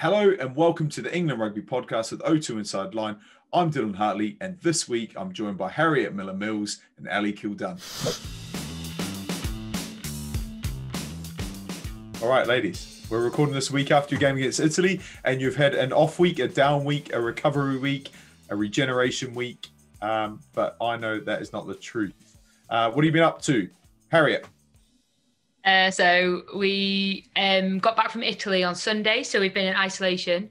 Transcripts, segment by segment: Hello and welcome to the England Rugby Podcast with O2 Inside Line. I'm Dylan Hartley and this week I'm joined by Harriet Millar-Mills and Ellie Kildunne. All right, ladies, we're recording this week after your game against Italy and you've had an off week, a down week, a recovery week, a regeneration week, but I know that is not the truth. What have you been up to, Harriet? So we got back from Italy on Sunday, so we've been in isolation.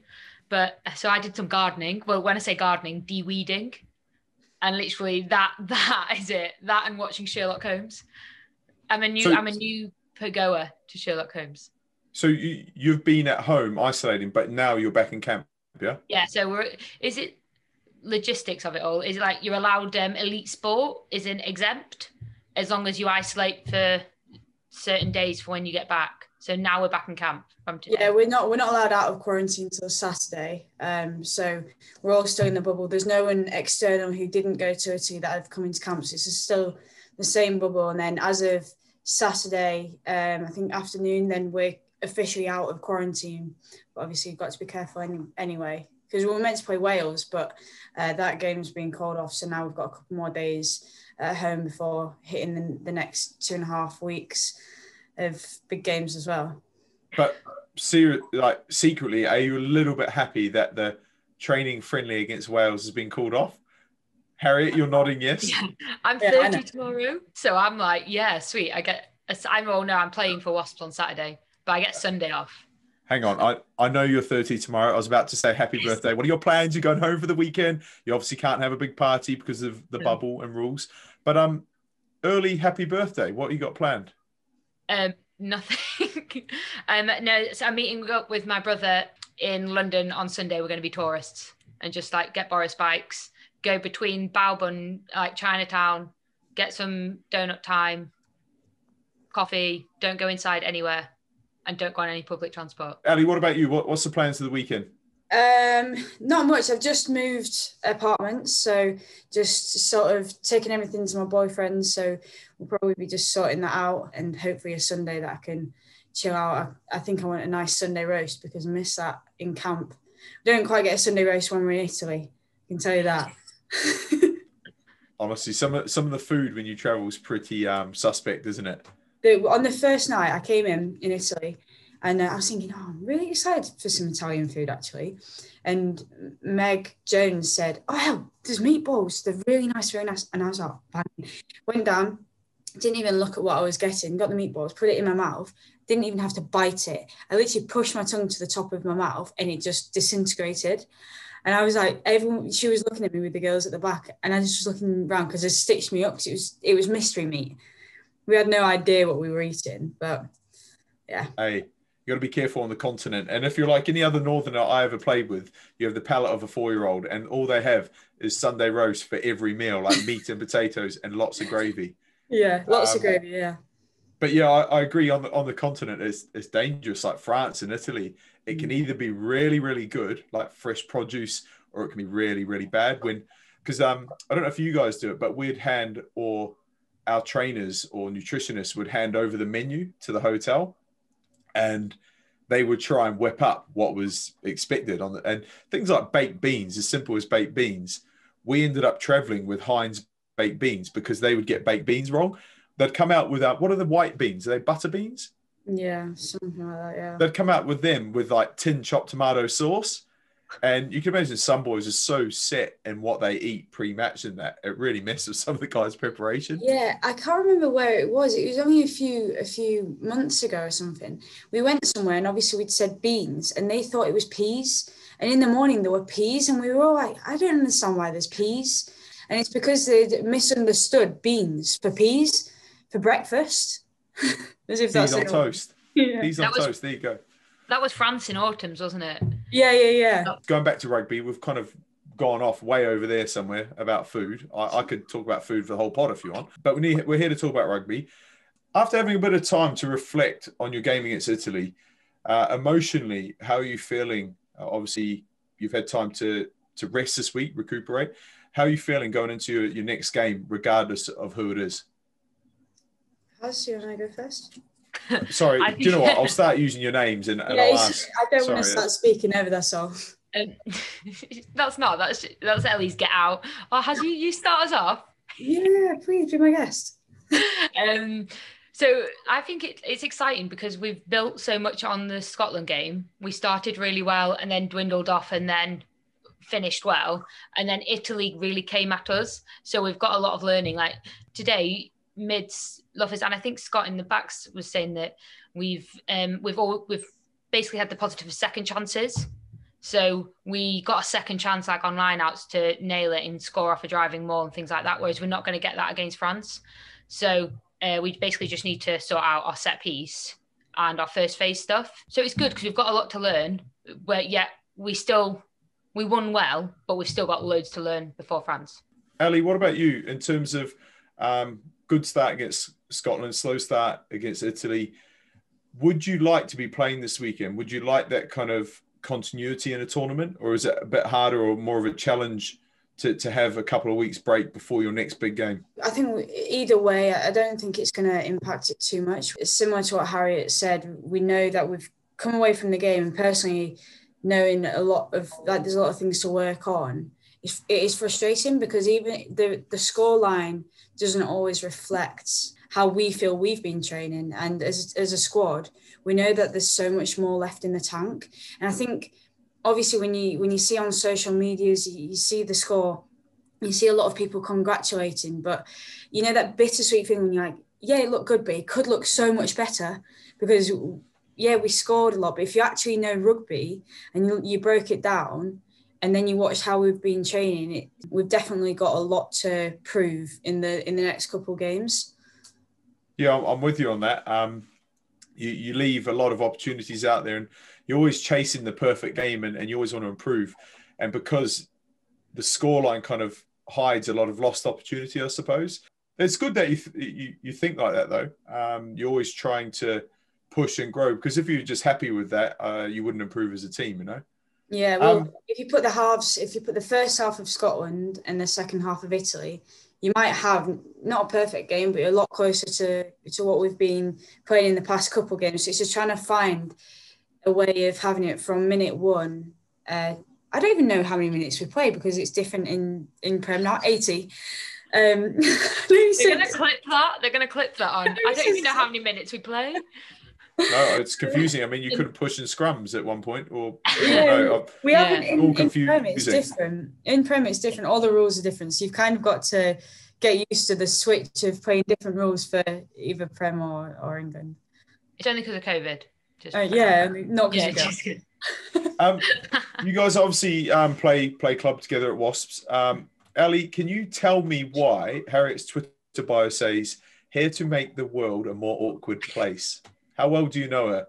But so I did some gardening. Well, when I say gardening, de-weeding, and literally that is it. That and watching Sherlock Holmes. I'm a new pergoer to Sherlock Holmes. So you've been at home isolating, but now you're back in camp, yeah? Yeah. So is it logistics of it all? Is it like you're allowed elite sport? Isn't exempt as long as you isolate for certain days for when you get back. So now we're back in camp from today. Yeah, we're not allowed out of quarantine till Saturday. So we're all still in the bubble. There's no one external who didn't go to Italy that have come into camp. So it's still the same bubble. And then as of Saturday, I think afternoon, then we're officially out of quarantine. But obviously you've got to be careful anyway, because we were meant to play Wales, but that game's been called off. So now we've got a couple more days at home before hitting the next 2.5 weeks of big games as well. But secretly, are you a little bit happy that the training friendly against Wales has been called off? Harriet, you're nodding yes. Yeah. I'm 30 tomorrow, so I'm like, yeah, sweet. I'm playing for Wasps on Saturday, but I get Sunday off. Hang on, I know you're 30 tomorrow. I was about to say happy birthday. What are your plans? You're going home for the weekend. You obviously can't have a big party because of the bubble and rules. But early happy birthday. What have you got planned? Nothing. No, so I'm meeting up with my brother in London on Sunday. We're going to be tourists and just like get Boris bikes, go between Baobun, like Chinatown, get some donut time, coffee. Don't go inside anywhere. And don't go on any public transport. Ellie, what about you? What's the plans for the weekend? Not much. I've just moved apartments, so just sort of taking everything to my boyfriend. So we'll probably be just sorting that out, and hopefully a Sunday that I can chill out. I think I want a nice Sunday roast because I miss that in camp. We don't quite get a Sunday roast when we're in Italy. I can tell you that. Honestly, some of the food when you travel is pretty suspect, isn't it? On the first night I came in Italy and I was thinking, oh, I'm really excited for some Italian food, actually. And Meg Jones said, oh, there's meatballs. They're really nice, very nice. And I was like, bang. Went down, didn't even look at what I was getting, got the meatballs, put it in my mouth, didn't even have to bite it. I literally pushed my tongue to the top of my mouth and it just disintegrated. And I was like, everyone, she was looking at me with the girls at the back and I just was looking around because they stitched me up because it was mystery meat. We had no idea what we were eating, but yeah. Hey, you got to be careful on the continent. And if you're like any other Northerner I ever played with, you have the palate of a 4-year-old and all they have is Sunday roast for every meal, like meat and potatoes and lots of gravy. Yeah, lots of gravy, yeah. But yeah, I agree on the continent, it's dangerous. Like France and Italy, it can either be really, really good, like fresh produce, or it can be really, really bad. Because I don't know if you guys do it, but we'd hand or our trainers or nutritionists would hand over the menu to the hotel and they would try and whip up what was expected and things like baked beans, as simple as baked beans. We ended up traveling with Heinz baked beans because they would get baked beans wrong. They'd come out with what are the white beans? Are they butter beans? Yeah, something like that, yeah. They'd come out with them with like tin chopped tomato sauce. And you can imagine some boys are so set in what they eat pre-match and that it really messes some of the guys' preparation. Yeah, I can't remember where it was. It was only a few months ago or something. We went somewhere and obviously we'd said beans and they thought it was peas. And in the morning there were peas and we were all like, I don't understand why there's peas. And it's because they'd misunderstood beans for peas for breakfast. As if that's peas on toast. Yeah. Peas on toast, there you go. That was France in autumns, wasn't it? Yeah. Going back to rugby, we've kind of gone off way over there somewhere about food. I could talk about food for the whole pod if you want, but we're here to talk about rugby. After having a bit of time to reflect on your game against Italy, emotionally, how are you feeling? Obviously, you've had time to rest this week, recuperate. How are you feeling going into your next game, regardless of who it is? How's you want to go first? Sorry, do you know what? I'll start using your names and yeah, I'll ask. I don't want to start speaking over this all. That's Ellie's get out. Oh, has you start us off? Yeah, please be my guest. So I think it's exciting because we've built so much on the Scotland game. We started really well and then dwindled off and then finished well. And then Italy really came at us. So we've got a lot of learning. Like today, mids, lovers, and I think Scott in the backs was saying that we've basically had the positive of second chances. So we got a second chance like on lineouts to nail it and score off a driving maul and things like that, whereas we're not going to get that against France. So we basically just need to sort out our set piece and our first phase stuff. So it's good because we've got a lot to learn, but yet we won well, but we've still got loads to learn before France. Ellie, what about you in terms of good start against Scotland, slow start against Italy? Would you like to be playing this weekend? Would you like that kind of continuity in a tournament, or is it a bit harder or more of a challenge to have a couple of weeks break before your next big game? I think either way, I don't think it's going to impact it too much. It's similar to what Harriet said. We know that we've come away from the game and personally knowing a lot of, like, there's a lot of things to work on. It is frustrating because even the scoreline doesn't always reflect how we feel we've been training. And as a squad, we know that there's so much more left in the tank. And I think, obviously, when you see on social medias, you see the score, you see a lot of people congratulating, but you know that bittersweet feeling when you're like, yeah, it looked good, but it could look so much better because, yeah, we scored a lot. But if you actually know rugby and you broke it down, and then you watch how we've been training, we've definitely got a lot to prove in the next couple of games. Yeah, I'm with you on that. You leave a lot of opportunities out there and you're always chasing the perfect game and you always want to improve. And because the scoreline kind of hides a lot of lost opportunity, I suppose. It's good that you think like that, though. You're always trying to push and grow because if you're just happy with that, you wouldn't improve as a team, you know? Yeah, well, if you put the first half of Scotland and the second half of Italy, you might have not a perfect game, but a lot closer to what we've been playing in the past couple of games. So it's just trying to find a way of having it from minute one. I don't even know how many minutes we play because it's different in Prem, not 80. They're going to clip that. They're going to clip that on. I don't even know how many minutes we play. No, it's confusing. I mean, you couldn't push in scrums at one point, or we haven't. In Prem, it's different. In Prem, it's different. All the rules are different. So you've kind of got to get used to the switch of playing different rules for either Prem or England. It's only because of COVID. Not because of COVID. You guys obviously play club together at Wasps. Ellie, can you tell me why Harriet's Twitter bio says "Here to make the world a more awkward place"? How well do you know her?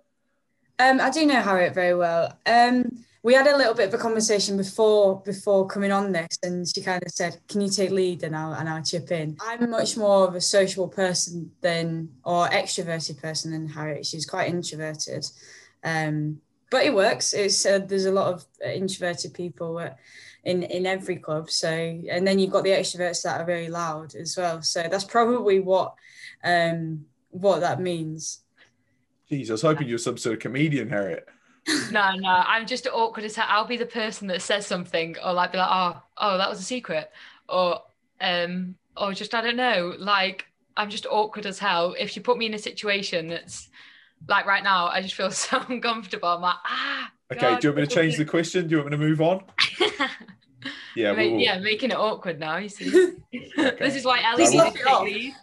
I do know Harriet very well. We had a little bit of a conversation before coming on this, and she kind of said, "Can you take lead and I'll chip in?" I'm much more of a sociable person or extroverted person than Harriet. She's quite introverted, but it works. It's there's a lot of introverted people in every club. So, and then you've got the extroverts that are very loud as well. So that's probably what that means. Jeez, I was hoping you were some sort of comedian, Harriet. No, I'm just awkward as hell. I'll be the person that says something or like be like, oh, that was a secret. Or just, I don't know, like I'm just awkward as hell. If you put me in a situation that's like right now, I just feel so uncomfortable. I'm like, okay, God, do you want me to change the question? Do you want me to move on? Yeah, yeah, making it awkward now, you see. Okay. This is why Ellie's laughing.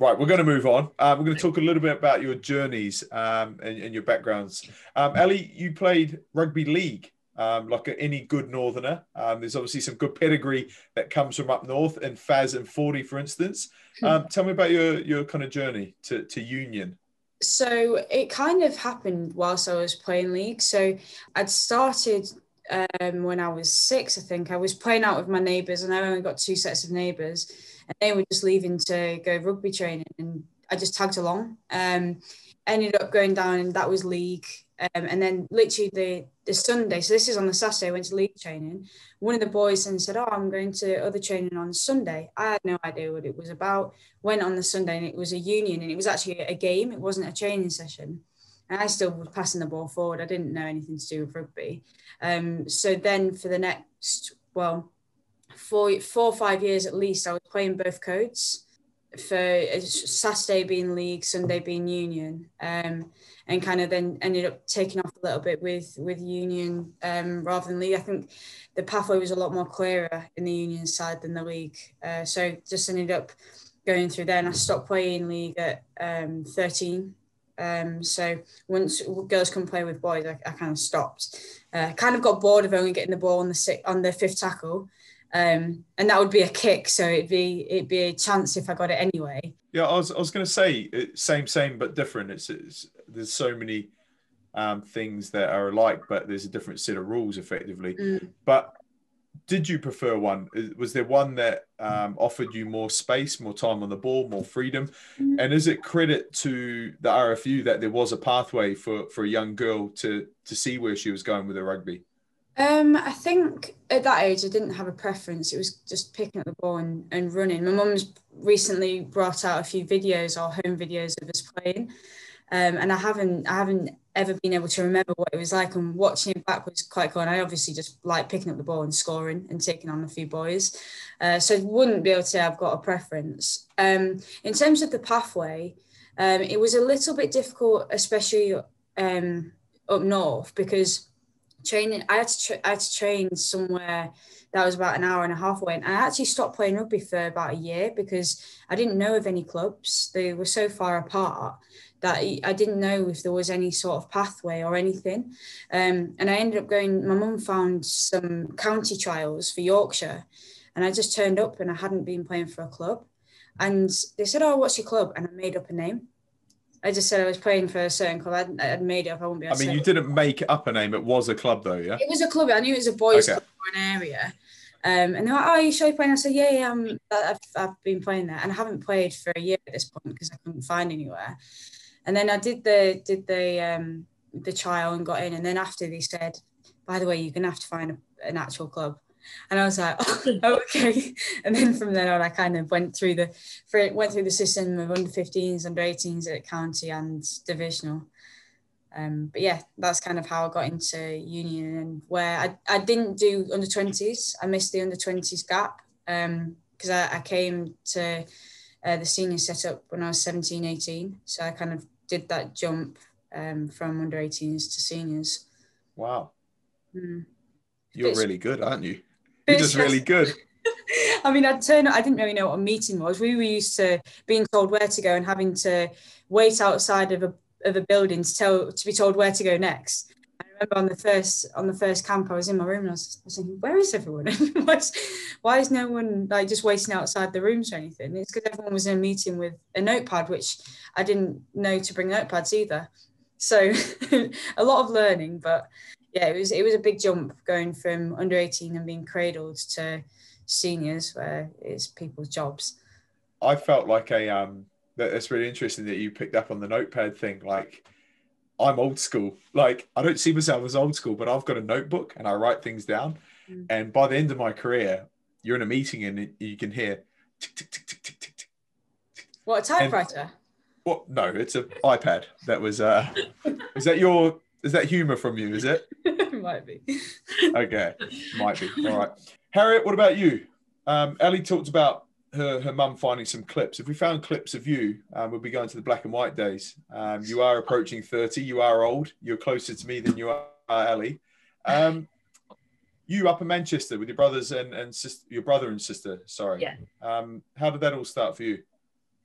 Right, we're going to move on. We're going to talk a little bit about your journeys and your backgrounds. Ellie, you played rugby league like any good northerner. There's obviously some good pedigree that comes from up north in Faz and 40, for instance. Tell me about your kind of journey to Union. So it kind of happened whilst I was playing league. So I'd started when I was 6, I think. I was playing out with my neighbours and I only got 2 sets of neighbours. And they were just leaving to go rugby training and I just tagged along. Ended up going down and that was league. And then literally the Sunday, so this is on the Saturday, I went to league training. One of the boys then said, oh, I'm going to other training on Sunday. I had no idea what it was about. Went on the Sunday and it was a union, and it was actually a game. It wasn't a training session. And I still was passing the ball forward. I didn't know anything to do with rugby. So then for the next, well, four or 5 years at least, I was playing both codes, for Saturday being league, Sunday being union, and kind of then ended up taking off a little bit with union rather than league. I think the pathway was a lot more clearer in the union side than the league. So just ended up going through there, and I stopped playing league at 13. So once girls can play with boys, I kind of stopped. Kind of got bored of only getting the ball on the fifth tackle. And that would be a kick, so it'd be a chance if I got it anyway. Yeah, I was going to say same but different. It's there's so many things that are alike, but there's a different set of rules effectively. But did you prefer one? Was there one that offered you more space, more time on the ball, more freedom? And is it credit to the RFU that there was a pathway for a young girl to see where she was going with her rugby? I think at that age, I didn't have a preference. It was just picking up the ball and running. My mum's recently brought out a few videos or home videos of us playing. And I haven't ever been able to remember what it was like, and watching it back was quite cool. And I obviously just like picking up the ball and scoring and taking on a few boys. So I wouldn't be able to say I've got a preference. In terms of the pathway, it was a little bit difficult, especially up north, because training, I had to train somewhere that was about an hour and a half away, and I actually stopped playing rugby for about a year because I didn't know of any clubs. They were so far apart that I didn't know if there was any sort of pathway or anything. And I ended up going, my mum found some county trials for Yorkshire, and I just turned up, and I hadn't been playing for a club, and they said, oh, what's your club? And I made up a name. I just said I was playing for a certain club. I'd made it up. I wouldn't be able to say. You didn't make up a name. It was a club, though, yeah? It was a club. I knew it was a boys' club for an area. And they're like, oh, are you sure you're playing? I said, yeah, I've been playing there. And I haven't played for a year at this point because I couldn't find anywhere. And then I did the trial and got in. And then after, they said, by the way, you're going to have to find an actual club. And I was like, oh, okay. And then from then on, I kind of went through the system of under 15s, under 18s at county and divisional. But yeah, that's kind of how I got into union, and where I didn't do under 20s. I missed the under 20s gap because I came to the senior setup when I was 17, 18. So I kind of did that jump from under 18s to seniors. Wow. You're really good, aren't you? You're just really good. I mean, I didn't really know what a meeting was. We were used to being told where to go and having to wait outside of a building to be told where to go next. I remember on the first camp, I was in my room and I was thinking, where is everyone? Why is no one like just waiting outside the rooms or anything? It's because everyone was in a meeting with a notepad, which I didn't know to bring notepads either. So a lot of learning, but yeah, it was a big jump going from under 18 and being cradled to seniors, where it's people's jobs. I felt like it's really interesting that you picked up on the notepad thing. Like, I'm old school. Like, I don't see myself as old school, but I've got a notebook and I write things down. And by the end of my career, you're in a meeting and you can hear tick, tick, tick, tick, tick, tick, tick. What, a typewriter? Well, no, it's an iPad. That was. Is that your? Is that humour from you, is it? Might be. Okay, might be. All right. Harriet, what about you? Ellie talked about her mum finding some clips. If we found clips of you, we'll be going to the black and white days. You are approaching 30. You are old. You're closer to me than you are, Ellie. You up in Manchester with your brothers and sister, your brother and sister, sorry. Yeah. How did that all start for you?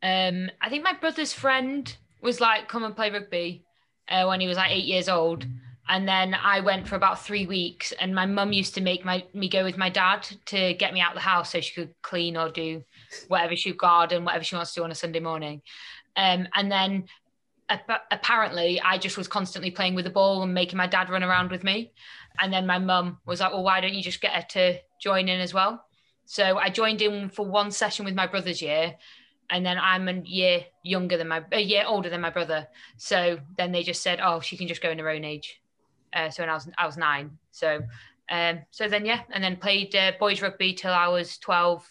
I think my brother's friend was like, come and play rugby. When he was like 8 years old, and then I went for about 3 weeks, and my mum used to make me go with my dad to get me out of the house so she could clean or do whatever she garden, whatever she wants to do on a Sunday morning. And then apparently I just was constantly playing with the ball and making my dad run around with me, and then my mum was like, well, why don't you just get her to join in as well? So I joined in for one session with my brother's year, And then I'm a year older than my brother. So then they just said, oh, she can just go in her own age. So when I was 9. So then played boys rugby till I was 12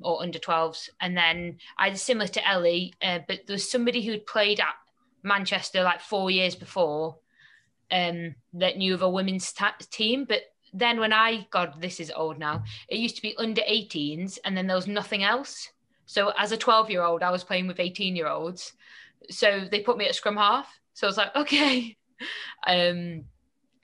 or under 12s. And then I was similar to Ellie, but there was somebody who'd played at Manchester like 4 years before that knew of a women's team. But then when this is old now, it used to be under 18s and then there was nothing else. So as a 12-year-old, I was playing with 18-year-olds. So they put me at scrum half. So I was like, okay. I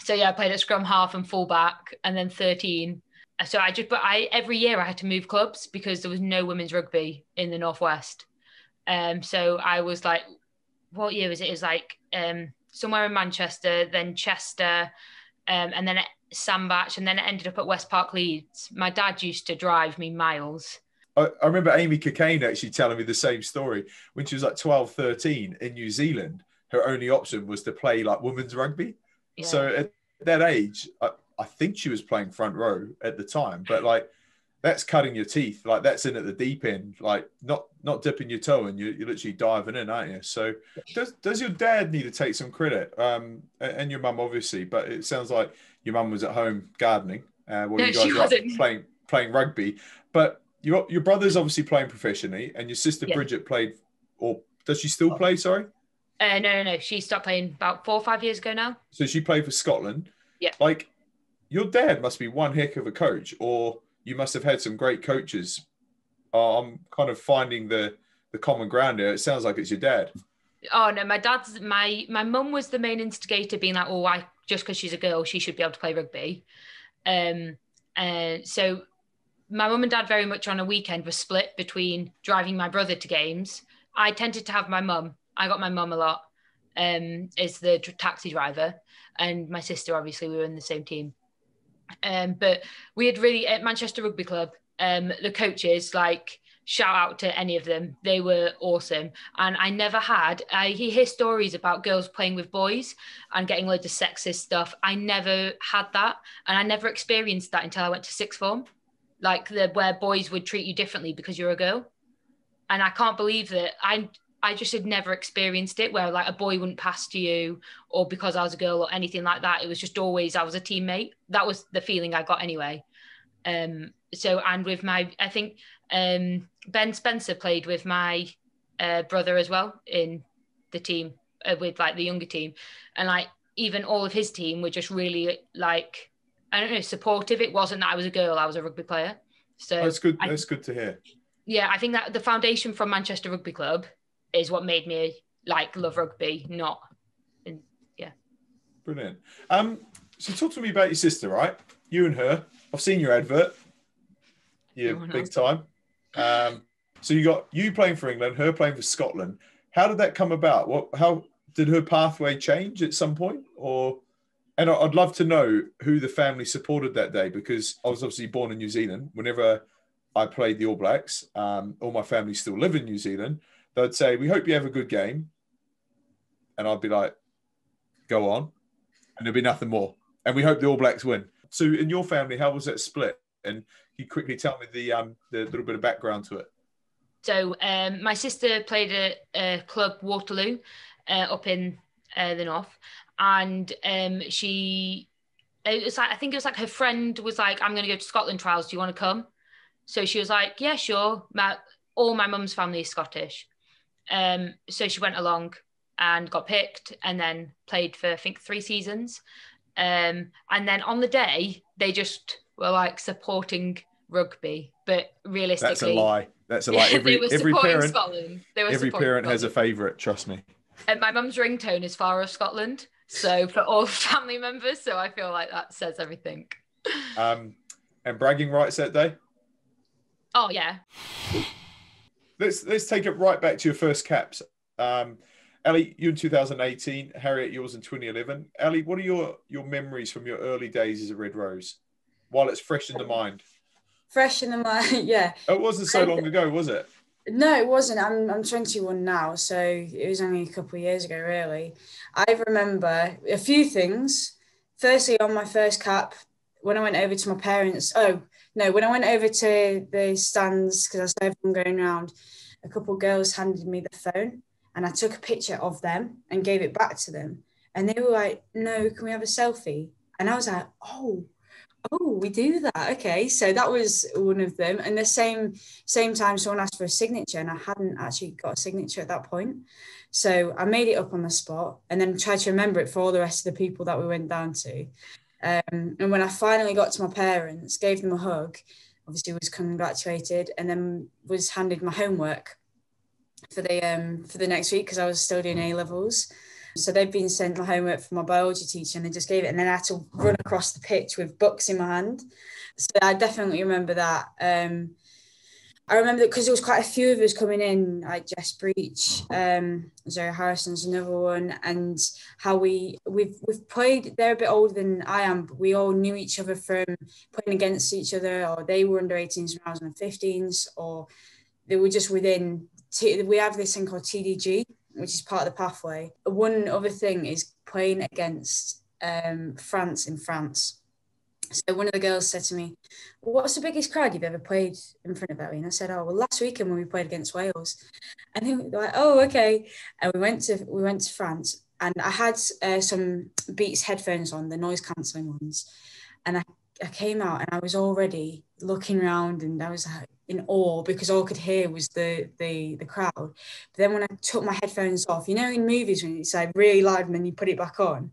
played at scrum half and full back and then 13. So every year I had to move clubs because there was no women's rugby in the Northwest. So I was like, what year was it? It was like somewhere in Manchester, then Chester, and then at Sandbach, and then it ended up at West Park Leeds. My dad used to drive me miles. I remember Amy Cokayne actually telling me the same story. When she was like 12, 13 in New Zealand, her only option was to play like women's rugby. Yeah. So at that age, I think she was playing front row at the time, but like that's cutting your teeth. Like that's in at the deep end, like not dipping your toe in. You're literally diving in, aren't you? So does your dad need to take some credit? And your mum, obviously, but it sounds like your mum was at home gardening while you guys were playing rugby. But your brother's obviously playing professionally, and your sister Bridget played, or does she still play? Sorry, no. She stopped playing about 4 or 5 years ago now. So she played for Scotland. Yeah, like your dad must be one heck of a coach, or you must have had some great coaches. I'm kind of finding the common ground there. It sounds like it's your dad. Oh no, my mum was the main instigator, being like, just because she's a girl, she should be able to play rugby. So. My mum and dad very much on a weekend were split between driving my brother to games. I tended to have my mum. I got my mum a lot as the taxi driver, and my sister, obviously, we were in the same team. But we had really, at Manchester Rugby Club, the coaches, like, shout out to any of them. They were awesome. And you hear stories about girls playing with boys and getting loads of sexist stuff. I never had that, and I never experienced that until I went to sixth form. Like where boys would treat you differently because you're a girl. And I can't believe that I just had never experienced it, where like a boy wouldn't pass to you or because I was a girl or anything like that. It was just always I was a teammate. That was the feeling I got anyway. I think Ben Spencer played with my brother as well in the team with like the younger team. And like even all of his team were just really like, I don't know, supportive. It wasn't that I was a girl, I was a rugby player. So that's good. That's good to hear. Yeah, I think that the foundation from Manchester Rugby Club is what made me like love rugby. Brilliant. So talk to me about your sister, right? You and her. I've seen your advert. Yeah, big time. So you got you playing for England, her playing for Scotland. How did that come about? How did her pathway change at some point, or? And I'd love to know who the family supported that day, because I was obviously born in New Zealand. Whenever I played the All Blacks, all my family still live in New Zealand. They'd say, "We hope you have a good game," and I'd be like, "Go on," and there'd be nothing more. And we hope the All Blacks win. So, in your family, how was that split? And can you quickly tell me the little bit of background to it? So, my sister played at club Waterloo up in the north. And it was like her friend was like, "I'm going to go to Scotland trials. Do you want to come?" So she was like, "Yeah, sure." All my mum's family is Scottish. So she went along and got picked and then played for, I think, 3 seasons. And then on the day, they just were like supporting rugby. But realistically... That's a lie. Every parent has a favourite, trust me. And my mum's ringtone is "Far Off Scotland." So for all family members, so I feel like that says everything. And bragging rights that day? Oh yeah. Let's take it right back to your first caps. Ellie, you in 2018, Harriet, yours in 2011. Ellie, what are your memories from your early days as a Red Rose, while it's fresh in the mind? Fresh in the mind, yeah. It wasn't so long ago, was it? No, it wasn't. I'm 21 now, so it was only a couple of years ago, really. I remember a few things. Firstly, on my first cap, when I went over to my parents, when I went over to the stands, because I saw everyone going around, a couple of girls handed me their phone and I took a picture of them and gave it back to them. And they were like, no, can we have a selfie? And I was like, oh, we do that. Okay. So that was one of them. And the same time someone asked for a signature and I hadn't actually got a signature at that point. So I made it up on the spot and then tried to remember it for all the rest of the people that we went down to. And when I finally got to my parents, gave them a hug, obviously was congratulated, and then was handed my homework for the next week because I was still doing A-levels. So they'd been sent my homework from my biology teacher and they just gave it, and then I had to run across the pitch with books in my hand. So I definitely remember that. I remember that because there was quite a few of us coming in, like Jess Breach, Zoe Harrison's another one, and how we've played, they're a bit older than I am, but we all knew each other from playing against each other, or they were under 18s when I was under 15s, or they were just within, we have this thing called TDG, which is part of the pathway. One other thing is playing against France in France. So one of the girls said to me, well, what's the biggest crowd you've ever played in front of Ellie? And I said, oh, well, last weekend when we played against Wales. And they were like, oh, okay. And we went to France, and I had some Beats headphones on, the noise cancelling ones. And I came out and I was already looking around and I was like in awe, because all I could hear was the crowd. But then when I took my headphones off, you know, in movies when it's like really loud and then you put it back on,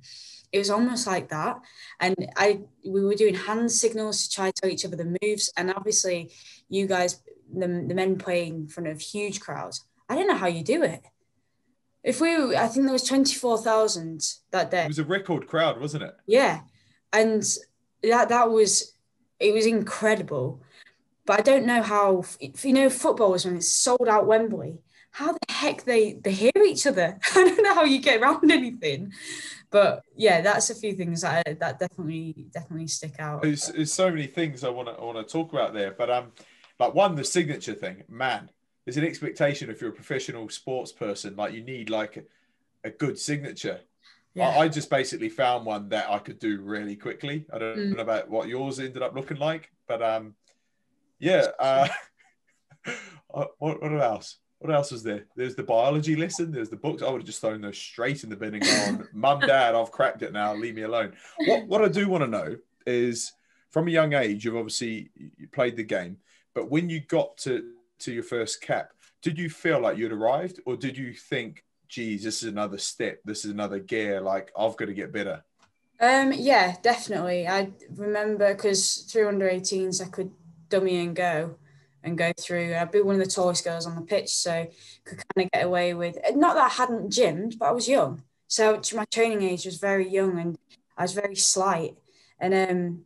it was almost like that. And we were doing hand signals to try to tell each other the moves. And obviously you guys, the men playing in front of huge crowds, I don't know how you do it. I think there was 24,000 that day. It was a record crowd, wasn't it? Yeah. And it was incredible. But I don't know how, you know, football is when it's sold out Wembley, how the heck they hear each other. I don't know how you get around anything. But yeah, that's a few things that definitely stick out. There's so many things I want to talk about there. But like one, the signature thing, man, there's an expectation if you're a professional sports person, like you need like a good signature. Yeah. I just basically found one that I could do really quickly. I don't know about what yours ended up looking like, but yeah. What else? What else was there? There's the biology lesson. There's the books. I would have just thrown those straight in the bin and gone, Mum, Dad, I've cracked it now. Leave me alone. What I do want to know is, from a young age, you've obviously played the game, but when you got to your first cap, did you feel like you'd arrived, or did you think, geez, this is another step, this is another gear, like I've got to get better? Yeah, definitely. I remember because through under 18s I could dummy and go through. I'd be one of the tallest girls on the pitch, so could kind of get away with, not that I hadn't gymmed, but I was young, so my training age was very young and I was very slight, and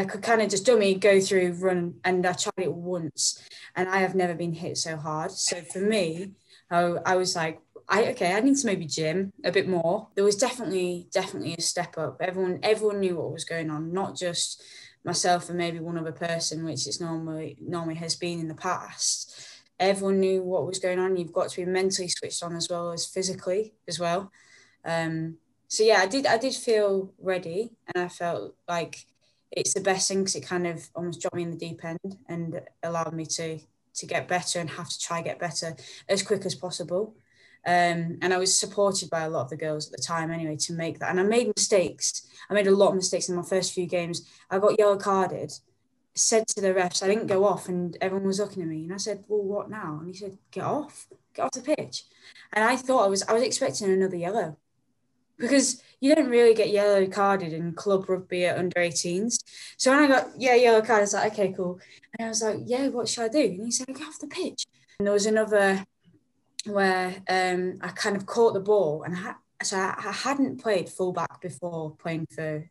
I could kind of just dummy, go through, run, and I tried it once and I have never been hit so hard. So for me, I was like, I need to maybe gym a bit more. There was definitely a step up. Everyone knew what was going on, not just myself and maybe one other person, which it's normally has been in the past. Everyone knew what was going on. You've got to be mentally switched on as well as physically as well. So yeah, I did feel ready, and I felt like it's the best thing because it kind of almost dropped me in the deep end and allowed me to get better and have to try get better as quick as possible. And I was supported by a lot of the girls at the time anyway to make that. And I made mistakes. I made a lot of mistakes in my first few games. I got yellow carded, said to the refs, I didn't go off, and everyone was looking at me. And I said, well, what now? And he said, get off the pitch. And I thought I was expecting another yellow, because you don't really get yellow carded in club rugby at under 18s. So when I got yellow carded, I was like, okay, cool. And I was like, yeah, what should I do? And he said, get off the pitch. And there was another where I kind of caught the ball, and I hadn't played fullback before playing for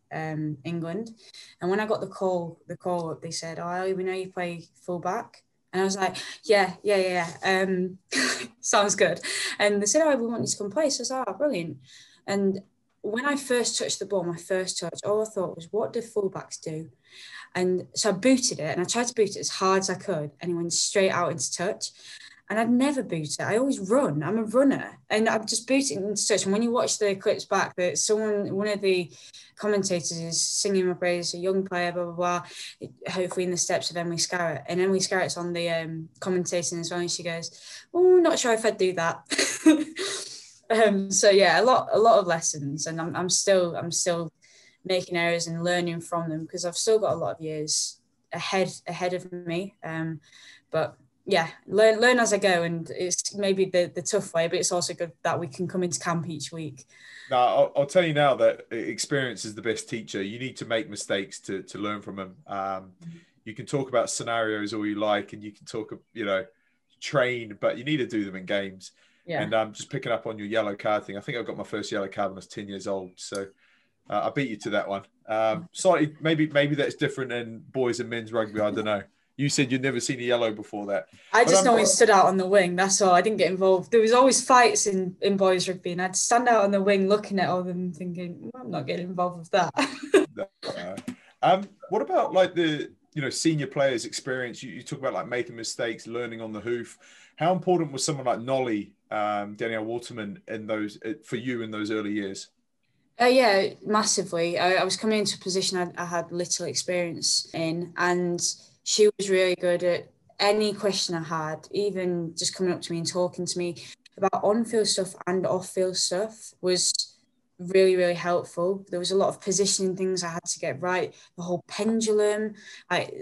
England. And when I got the call up, they said, oh, Ellie, we know you play fullback. And I was like, yeah. Sounds good. And they said, oh, we want you to come play. So I was like, oh, brilliant. And when I first touched the ball, my first touch, all I thought was, what do fullbacks do? And so I booted it, and I tried to boot it as hard as I could, and it went straight out into touch. And I'd never boot it. I always run. I'm a runner. And I'm just booting into touch. And when you watch the clips back, that one of the commentators is singing my praise, a young player, blah, blah, blah, hopefully in the steps of Emily Scarrett. And Emily Scarrett's on the commentating as well. And she goes, oh, not sure if I'd do that. So, yeah, a lot of lessons. And I'm still making errors and learning from them, because I've still got a lot of years ahead of me. But yeah, learn as I go, and it's maybe the tough way, but it's also good that we can come into camp each week. No, I'll tell you now that experience is the best teacher. You need to make mistakes to learn from them. You can talk about scenarios all you like, and you can talk, train, but you need to do them in games. Yeah. And just picking up on your yellow card thing, I think I got my first yellow card when I was 10 years old. So I beat you to that one. Slightly, maybe that's different in boys and men's rugby. I don't know. You said you'd never seen a yellow before that. I just always stood out on the wing. That's all. I didn't get involved. There was always fights in boys rugby, and I'd stand out on the wing looking at all of them thinking, well, I'm not getting involved with that. What about the senior players' experience? You talk about making mistakes, learning on the hoof. How important was someone like Nolly, Danielle Waterman, for you in those early years? Yeah, massively. I was coming into a position I had little experience in, and she was really good at any question I had, even just coming up to me and talking to me about on-field stuff and off-field stuff was really, really helpful. There was a lot of positioning things I had to get right, the whole pendulum,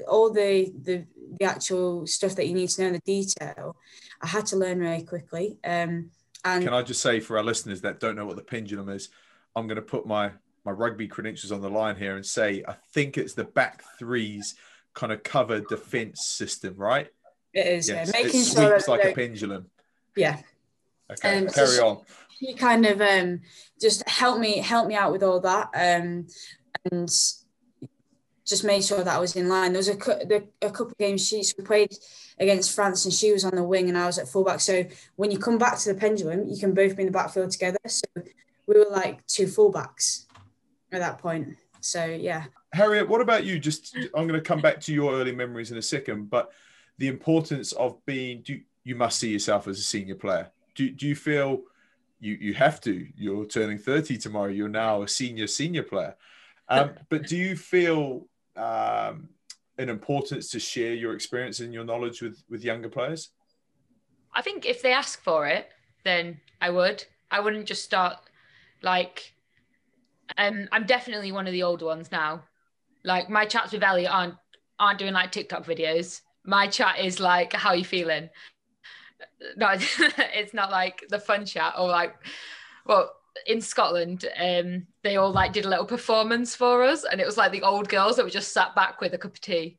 all the actual stuff that you need to know in the detail. I had to learn really quickly. And can I just say, for our listeners that don't know what the pendulum is, I'm going to put my rugby credentials on the line here and say I think it's the back threes kind of cover defense system, right? It is, yes. Yeah. Making it sure that it's like a pendulum. Yeah. Okay, carry on. She kind of just help me out with all that, and just made sure that I was in line. There was a couple of games we played against France, and she was on the wing and I was at fullback. So when you come back to the pendulum, you can both be in the backfield together. So we were like two fullbacks at that point. So yeah. Harriet, what about you? I'm going to come back to your early memories in a second, but the importance of being, you must see yourself as a senior player. Do you feel you have to? You're turning 30 tomorrow. You're now a senior player. But do you feel an importance to share your experience and your knowledge with younger players? I think if they ask for it, then I would. I wouldn't just start I'm definitely one of the older ones now. My chats with Ellie aren't doing TikTok videos. My chat is how are you feeling? No, it's not the fun chat or in Scotland, they all did a little performance for us, and it was the old girls that were just sat back with a cup of tea,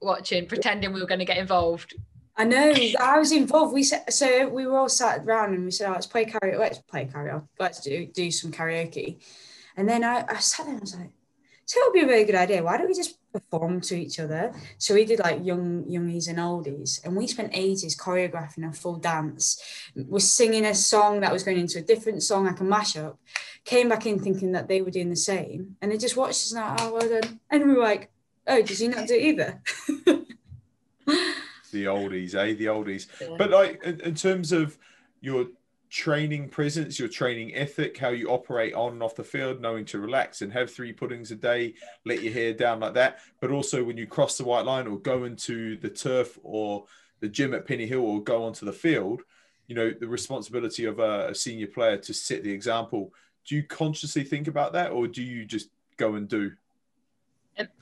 watching, pretending we were going to get involved. I know, I was involved. We were all sat around and we said, let's play karaoke. Let's play karaoke. Let's do some karaoke. And then I sat there and I was so it would be a really good idea. Why don't we just perform to each other? So we did youngies and oldies, and we spent ages choreographing a full dance. We're singing a song that was going into a different song, like a mashup. Came back in thinking that they were doing the same, and they just watched us and oh, well done. And we were oh, did you not do it either? The oldies, eh? The oldies. Yeah. But in terms of your training presence, your training ethic, how you operate on and off the field, knowing to relax and have 3 puddings a day, let your hair down like that. But also when you cross the white line or go into the turf or the gym at Penny Hill or go onto the field, the responsibility of a senior player to set the example. Do you consciously think about that, or do you just go and do?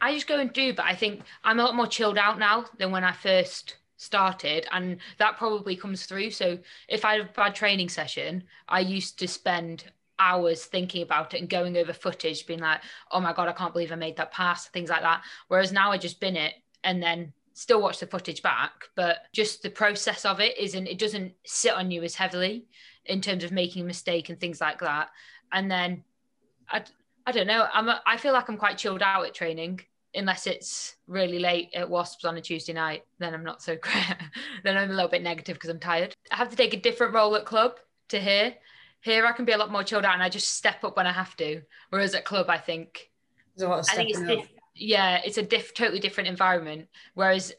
I just go and do, but I think I'm a lot more chilled out now than when I first started, and that probably comes through. So if I had a bad training session, I used to spend hours thinking about it and going over footage, being oh my God, I can't believe I made that pass, things like that. Whereas now I just bin it and then still watch the footage back, but just the process of it it doesn't sit on you as heavily in terms of making a mistake and things like that. And then I don't know. I feel I'm quite chilled out at training, unless it's really late at Wasps on a Tuesday night. Then I'm not so great. Then I'm a little bit negative because I'm tired. I have to take a different role at club to here. Here I can be a lot more chilled out, and I just step up when I have to. Whereas at club, I think it's a totally different environment. Whereas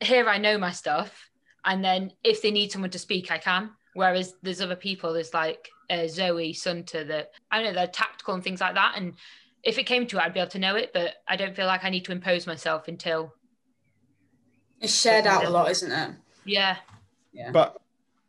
here I know my stuff. And then if they need someone to speak, I can. Whereas there's other people, there's like Zoe Sunter, that I don't know, they're tactical and things like that. And if it came to it, I'd be able to know it, but I don't feel like I need to impose myself until. It's shared out a lot, isn't it? Yeah. Yeah. But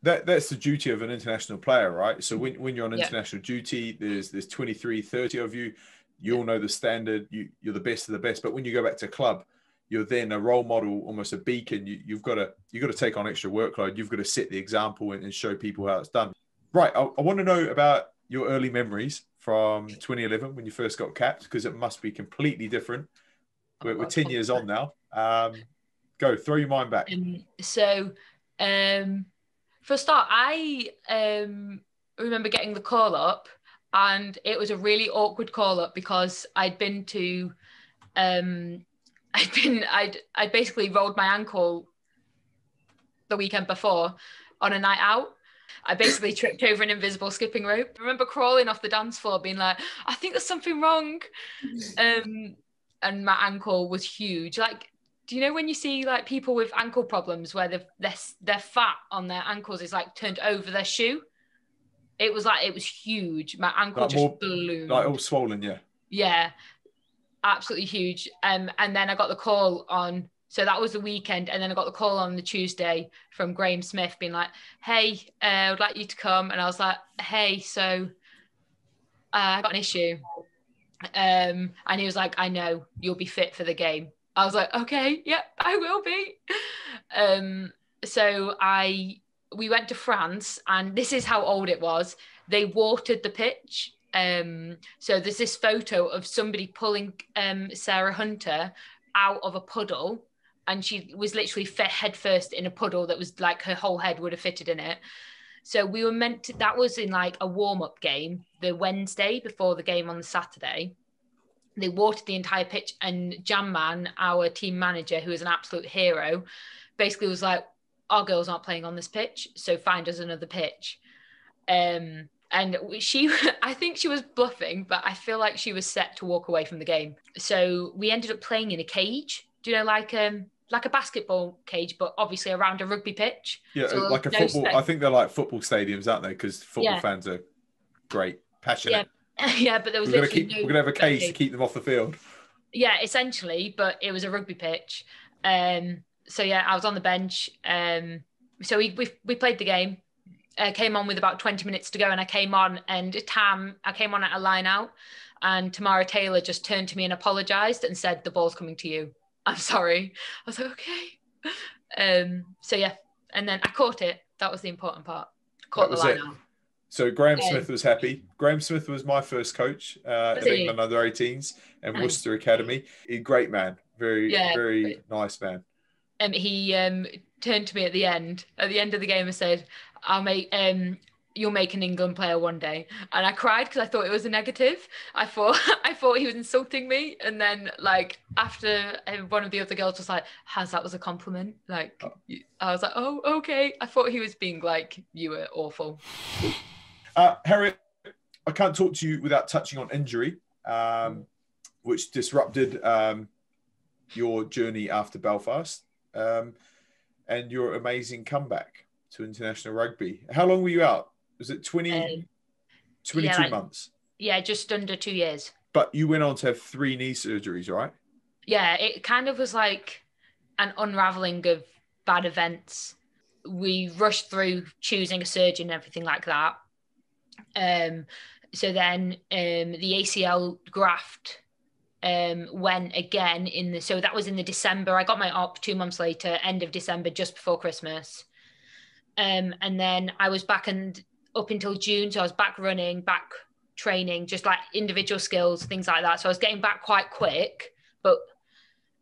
that's the duty of an international player, right? So when you're on international duty, there's 23, 30 of you. You all know the standard. You're the best of the best. But when you go back to club, you're then a role model, almost a beacon. You've got to take on extra workload. You've got to set the example and show people how it's done. Right. I want to know about your early memories from 2011 when you first got capped, because it must be completely different. We're 10 years on now. Go, throw your mind back. So for a start, I remember getting the call up, and it was a really awkward call up because I'd basically rolled my ankle the weekend before on a night out. I basically tripped over an invisible skipping rope. I remember crawling off the dance floor being like, I think there's something wrong. And my ankle was huge. Like, do you know when you see like people with ankle problems where their fat on their ankles is like turned over their shoe? It was like, it was huge. My ankle like just ballooned. Like all swollen, yeah. Yeah, absolutely huge. And then I got the call on, so that was the weekend, and then I got the call on the Tuesday from Graeme Smith being like, hey, I'd like you to come. And I was like, hey, so I got an issue. And he was like, I know, you'll be fit for the game. I was like, okay, yeah, I will be. So we went to France, and this is how old it was. They watered the pitch. So there's this photo of somebody pulling Sarah Hunter out of a puddle, and she was literally head first in a puddle that was like her whole head would have fitted in it. So we were meant to, that was in like a warm-up game, the Wednesday before the game on the Saturday. They watered the entire pitch, and Jan Man, our team manager, who is an absolute hero, basically was like, our girls aren't playing on this pitch, so find us another pitch. And she, I think she was bluffing, but I feel like she was set to walk away from the game. So we ended up playing in a cage, do you know, like a basketball cage, but obviously around a rugby pitch. Yeah, so like a football. I think they're like football stadiums, aren't they? Because football fans are great, passionate. Yeah, yeah, but there was we're gonna have a cage to keep them off the field. Yeah, essentially, but it was a rugby pitch. So yeah, I was on the bench. So we played the game. Came on with about 20 minutes to go, and I came on, and I came on at a line out, and Tamara Taylor just turned to me and apologised and said, the ball's coming to you. I'm sorry. I was like, okay. So yeah, and then I caught it. That was the important part. Caught the line out. So Graeme Smith was happy. Graeme Smith was my first coach at England Under-18s and Worcester Academy. A great man. Very nice man. He turned to me at the end of the game and said, you'll make an England player one day. And I cried because I thought it was a negative. I thought he was insulting me. And then like after one of the other girls was like, Haz, that was a compliment. Like, I was like, oh, okay. I thought he was being like, you were awful. Harriet, I can't talk to you without touching on injury, which disrupted your journey after Belfast and your amazing comeback to international rugby. How long were you out? Was it 22 months? Yeah, just under 2 years. But you went on to have 3 knee surgeries, right? Yeah, it kind of was like an unraveling of bad events. We rushed through choosing a surgeon and everything like that. So then the ACL graft went again so that was in the December. I got my op 2 months later, end of December, just before Christmas. And then I was back and up until June. So I was back running, back training, just like individual skills, things like that. So I was getting back quite quick, but,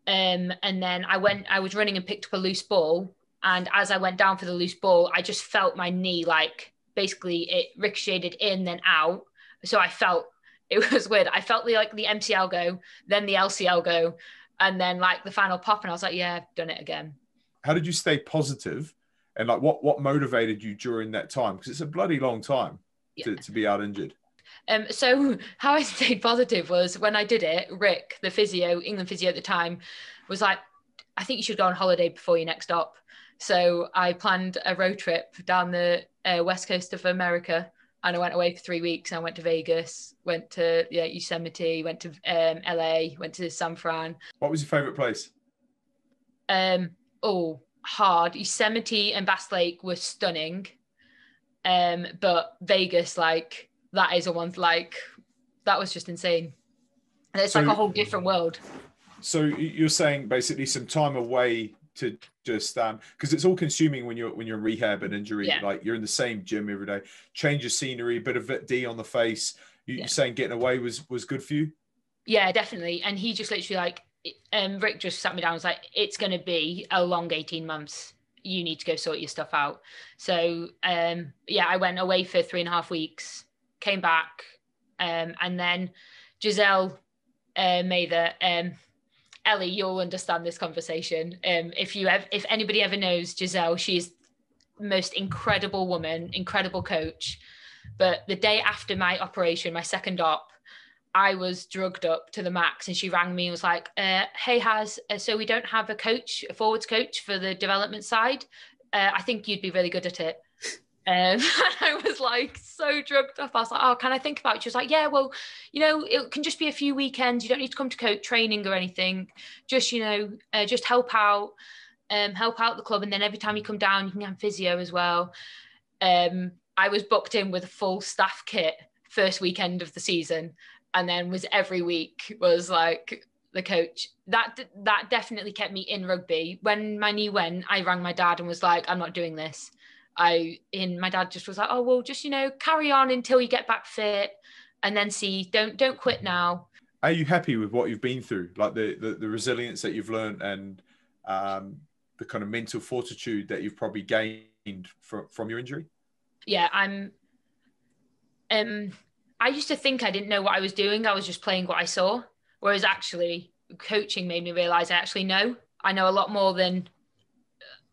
and then I was running and picked up a loose ball. And as I went down for the loose ball, I just felt my knee, like basically it ricocheted in then out. So it was weird. I felt like the MCL go, then the LCL go, and then like the final pop. And I was like, yeah, I've done it again. How did you stay positive? And like, what motivated you during that time? Because it's a bloody long time to be out injured. So how I stayed positive was when I did it, Rick, the physio, England physio at the time, was like, I think you should go on holiday before your next op. So I planned a road trip down the west coast of America, and I went away for 3 weeks. I went to Vegas, went to Yosemite, went to LA, went to San Fran. What was your favourite place? Yosemite and Bass Lake were stunning. But Vegas, like, that is a one, like, that was just insane. And it's so, like, a whole different world. So you're saying basically some time away to just because it's all consuming when you're in rehab and injury, yeah. Like you're in the same gym every day, change of scenery, bit of Vit D on the face. You're saying getting away was good for you? Yeah, definitely. And he just literally like, Rick just sat me down and was like, it's going to be a long 18 months. You need to go sort your stuff out. So I went away for 3.5 weeks, came back, and then Giselle Mather, Ellie, you'll understand this conversation. If anybody ever knows Giselle, she's the most incredible woman, incredible coach. But the day after my operation, my second op, I was drugged up to the max, and she rang me and was like, hey, Haz, so we don't have a coach, a forwards coach for the development side. I think you'd be really good at it. I was like so drugged up. I was like, oh, can I think about it? She was like, yeah, well, it can just be a few weekends. You don't need to come to coach training or anything. Just, just help out the club. And then every time you come down, you can have physio as well. I was booked in with a full staff kit first weekend of the season. And then was every week was like the coach. That definitely kept me in rugby. When my knee went, I rang my dad and was like, I'm not doing this. My dad just was like, oh, well, just, carry on until you get back fit and then see, don't quit now. Are you happy with what you've been through? Like the resilience that you've learned and the kind of mental fortitude that you've probably gained from your injury? Yeah, I used to think I didn't know what I was doing. I was just playing what I saw. Whereas actually coaching made me realize I actually know. I know a lot more than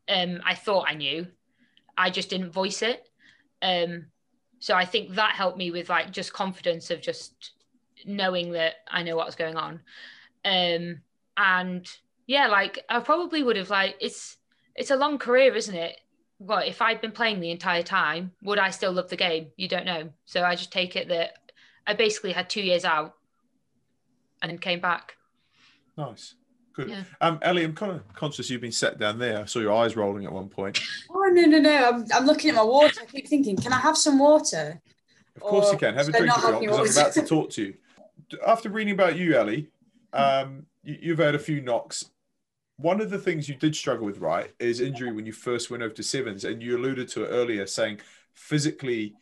I thought I knew. I just didn't voice it. So I think that helped me with like just confidence of just knowing that I know what was going on. I probably would have it's a long career, isn't it? Well, if I'd been playing the entire time, would I still love the game? You don't know. So I just take it that I basically had 2 years out and then came back. Nice. Good. Yeah. Ellie, I'm kind of conscious you've been sat down there. I saw your eyes rolling at one point. Oh, no. I'm looking at my water. I keep thinking, can I have some water? Of course you can. Have a drink, because I'm about to talk to you. After reading about you, Ellie, you've had a few knocks. One of the things you did struggle with, right, is injury when you first went over to sevens, and you alluded to it earlier, saying physically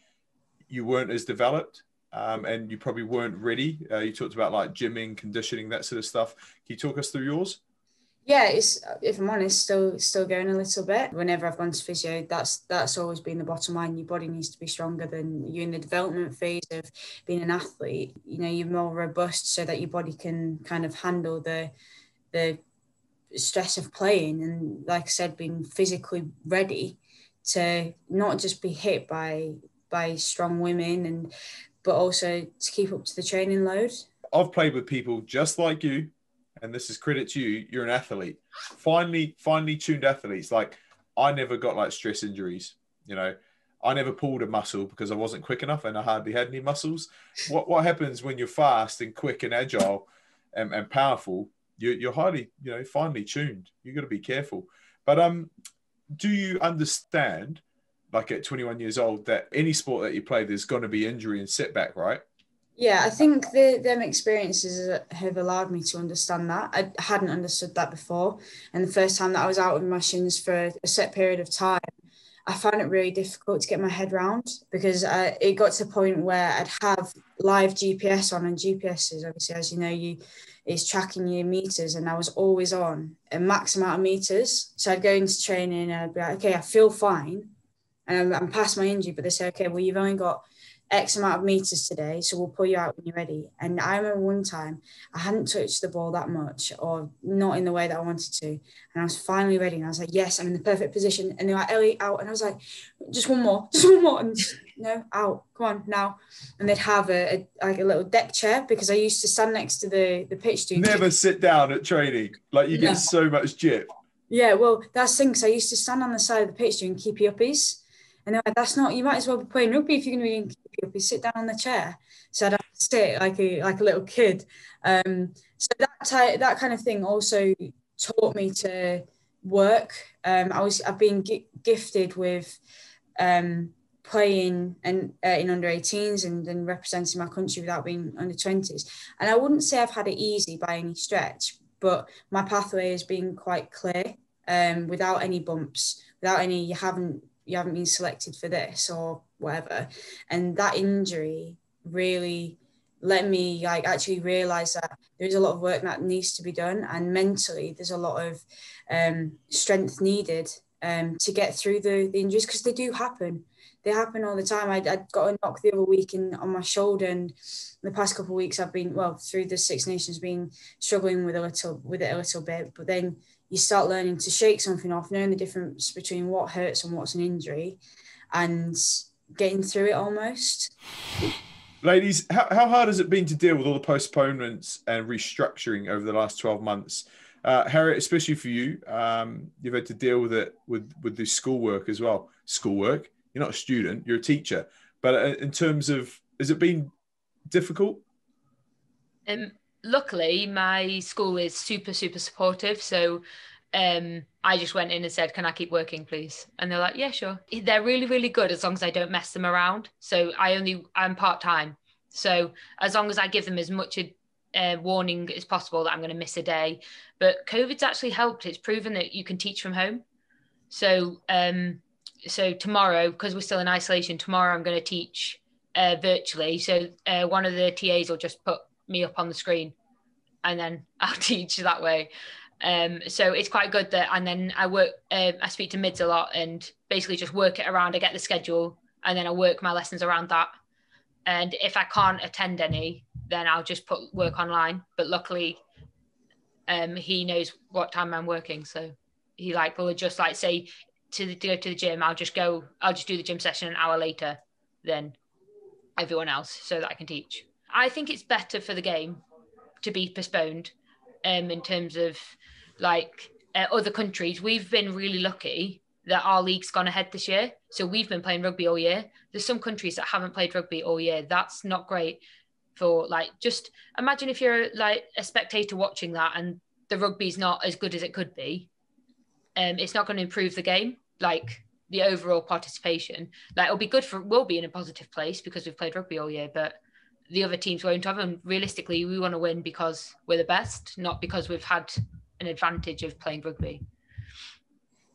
you weren't as developed and you probably weren't ready. You talked about like gymming, conditioning, that sort of stuff. Can you talk us through yours? Yeah, it's, if I'm honest, still going a little bit. Whenever I've gone to physio, that's always been the bottom line. Your body needs to be stronger than you're in the development phase of being an athlete. You're more robust so that your body can kind of handle the stress of playing, and like I said, being physically ready to not just be hit by strong women, and but also to keep up to the training load. I've played with people just like you, and this is credit to you. You're an athlete, finely tuned athletes. Like I never got like stress injuries. I never pulled a muscle because I wasn't quick enough, and I hardly had any muscles. What happens when you're fast and quick and agile and powerful? You're highly, finely tuned. You've got to be careful. But do you understand, like at 21 years old, that any sport that you play, there's going to be injury and setback, right? Yeah, I think them experiences have allowed me to understand that. I hadn't understood that before. And the first time that I was out with my shins for a set period of time, I found it really difficult to get my head round, because it got to a point where I'd have live GPS on, and GPS is obviously, as it's tracking your meters, and I was always on a max amount of meters. So I'd go into training and I'd be like, okay, I feel fine and I'm past my injury, but they say, okay, well, you've only got X amount of meters today, so we'll pull you out when you're ready. And I remember one time I hadn't touched the ball that much, or not in the way that I wanted to, and I was finally ready, and I was like, yes, I'm in the perfect position. And they were like, Ellie, out. And I was like, just one more. And no, out, come on now. And they'd have a little deck chair, because I used to stand next to the pitch. Never sit down at training. Like you get so much jip. Yeah, well, that's the thing, because I used to stand on the side of the pitch doing keepy-uppies. And they're like, that's not, you might as well be playing rugby if you're going to be doing keepy-uppies, sit down on the chair. So I'd have to sit like a little kid. So that kind of thing also taught me to work. I've been gifted with playing and in under-18s and representing my country without being under-20s. And I wouldn't say I've had it easy by any stretch, but my pathway has been quite clear, without any bumps, without any, you haven't been selected for this or whatever. And that injury really let me actually realise that there is a lot of work that needs to be done, and mentally there's a lot of strength needed to get through the injuries, because they do happen. They happen all the time. I got a knock the other week on my shoulder, and the past couple of weeks I've been, well, through the Six Nations, been struggling with it a little bit. But then you start learning to shake something off, knowing the difference between what hurts and what's an injury, and getting through it almost. Ladies, how hard has it been to deal with all the postponements and restructuring over the last 12 months? Harriet, especially for you, you've had to deal with it with the schoolwork as well. Schoolwork. You're not a student, you're a teacher. But in terms of, has it been difficult? Luckily, my school is super, super supportive. So I just went in and said, can I keep working, please? And they're like, yeah, sure. They're really, really good as long as I don't mess them around. So I'm part-time. So as long as I give them as much warning as possible that I'm going to miss a day. But COVID's actually helped. It's proven that you can teach from home. So, so tomorrow, because we're still in isolation, tomorrow I'm going to teach virtually. So one of the TAs will just put me up on the screen and then I'll teach that way. So it's quite good that, and then I speak to mids a lot and basically just work it around. I get the schedule and then I work my lessons around that. And if I can't attend any, then I'll just put work online. But luckily he knows what time I'm working. So he will just say, to go to the gym, I'll just do the gym session an hour later than everyone else so that I can teach. I think it's better for the game to be postponed in terms of other countries. We've been really lucky that our league's gone ahead this year. So we've been playing rugby all year. There's some countries that haven't played rugby all year. That's not great for just imagine if you're a spectator watching that and the rugby's not as good as it could be. It's not going to improve the game, the overall participation. It'll be good we'll be in a positive place because we've played rugby all year, but the other teams won't have. And realistically, we want to win because we're the best, not because we've had an advantage of playing rugby.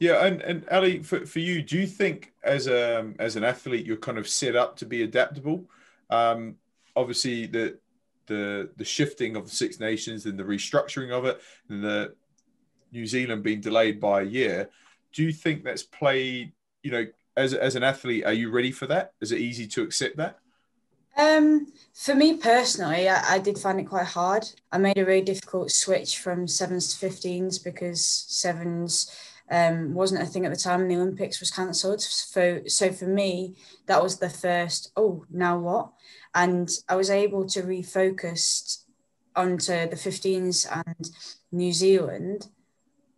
Yeah, and Ellie, for you, do you think as an athlete you're kind of set up to be adaptable? Obviously, the shifting of the Six Nations and the restructuring of it, and the New Zealand being delayed by a year, do you think that's played, as an athlete, are you ready for that? Is it easy to accept that? For me personally, I did find it quite hard. I made a really difficult switch from 7s to 15s because 7s wasn't a thing at the time and the Olympics was cancelled. So for me, that was the first, oh, now what? And I was able to refocus onto the 15s and New Zealand.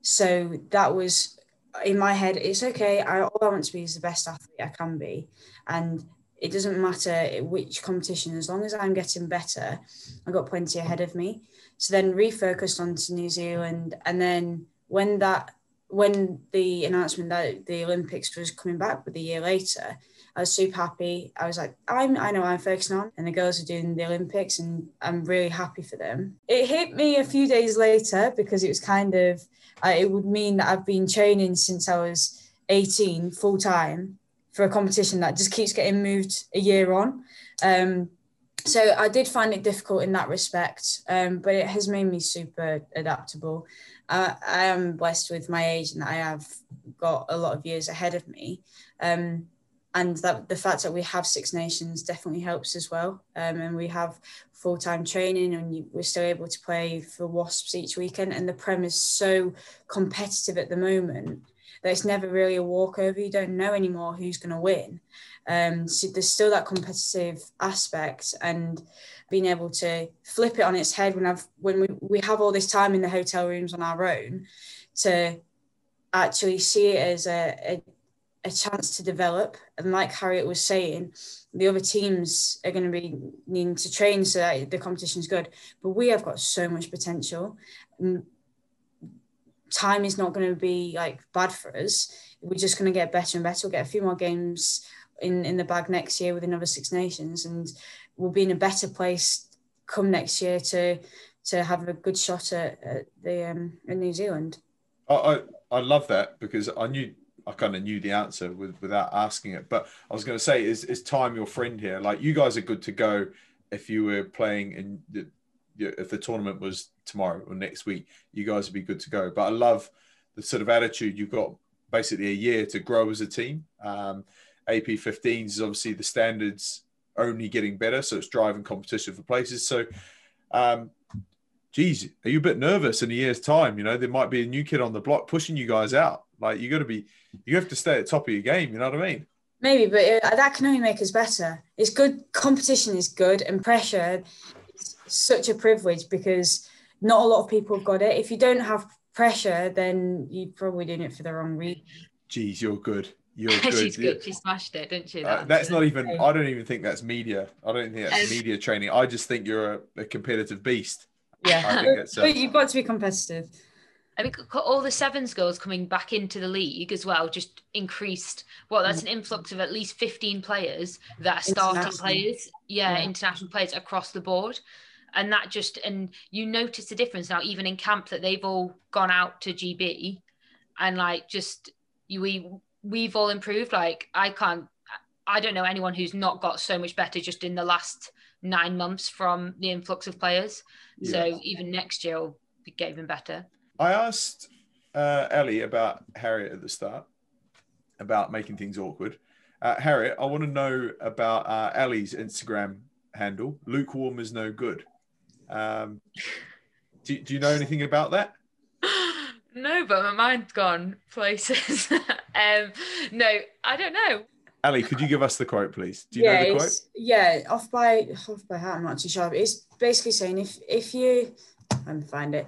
So that was in my head, it's okay. All I want to be is the best athlete I can be. And it doesn't matter which competition, as long as I'm getting better, I've got plenty ahead of me. So then refocused onto New Zealand. And then when the announcement that the Olympics was coming back with a year later, I was super happy. I was like, I know what I'm focusing on, and the girls are doing the Olympics and I'm really happy for them. It hit me a few days later because it was kind of, it would mean that I've been training since I was 18 full time for a competition that just keeps getting moved a year on. So I did find it difficult in that respect, but it has made me super adaptable. I am blessed with my age and I have got a lot of years ahead of me. And that the fact that we have Six Nations definitely helps as well. And we have full-time training and we're still able to play for Wasps each weekend. And the Prem is so competitive at the moment that it's never really a walkover. You don't know anymore who's going to win. So there's still that competitive aspect, and being able to flip it on its head when we have all this time in the hotel rooms on our own to actually see it as a chance to develop. And like Harriet was saying, the other teams are going to be needing to train so that the competition's good. But we have got so much potential. Time is not going to be like bad for us. We're just going to get better and better. We'll get a few more games in the bag next year with another Six Nations, and we'll be in a better place come next year to have a good shot at the in New Zealand. I love that, because I kind of knew the answer without asking it. But I was going to say, is time your friend here? Like, you guys are good to go if you were playing if the tournament was tomorrow or next week, you guys would be good to go. But I love the sort of attitude you've got. Basically a year to grow as a team. AP15s is obviously the standards only getting better, so it's driving competition for places. So, geez, are you a bit nervous in a year's time? You know, there might be a new kid on the block pushing you guys out. Like, you have to stay at the top of your game. You know what I mean? Maybe, but that can only make us better. It's good. Competition is good, and pressure is such a privilege, because not a lot of people have got it. If you don't have pressure, then you're probably doing it for the wrong reason. Geez, you're good. You're good. She's good. She smashed it, didn't she? That's not even, I don't even think that's media. I don't think that's media training. I just think you're a competitive beast. Yeah. I think that's, but you've got to be competitive. I mean, all the sevens girls coming back into the league as well just increased. Well, that's an influx of at least 15 players that are starting players. Yeah, international players across the board. And that just, and you notice the difference now, even in camp, that they've all gone out to GB, and like, just we've all improved. Like, I don't know anyone who's not got so much better just in the last 9 months from the influx of players. Yeah. So even next year will get even better. I asked Ellie about Harriet at the start, about making things awkward. Harriet, I want to know about Ellie's Instagram handle. Lukewarm is no good. Do you know anything about that? No, but my mind's gone places. No, I don't know. Ali, could you give us the quote, please? Do you know the quote? Yeah, off by heart, I'm not too sure. It's basically saying if you're passionate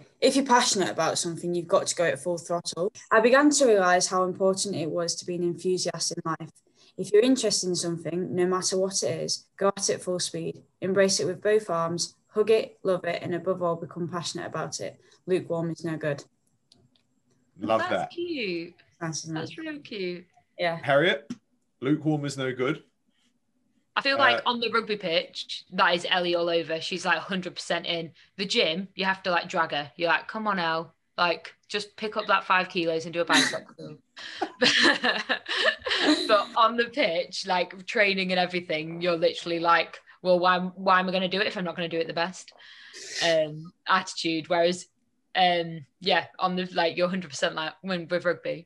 about something, you've got to go at full throttle. I began to realise how important it was to be an enthusiast in life. If you're interested in something, no matter what it is, go at it full speed, embrace it with both arms, hug it, love it, and above all, become passionate about it. Lukewarm is no good. Love that. That's cute. That's really cute. Yeah. Harriet, lukewarm is no good. I feel like on the rugby pitch, that is Ellie all over. She's like 100% in. The gym, you have to like drag her. You're like, come on, Elle. Like, just pick up that 5 kilos and do a bicep. But on the pitch, like training and everything, you're literally like, well, why am I going to do it if I'm not going to do it the best? Attitude. Whereas, on the, like, you're 100% like when with rugby.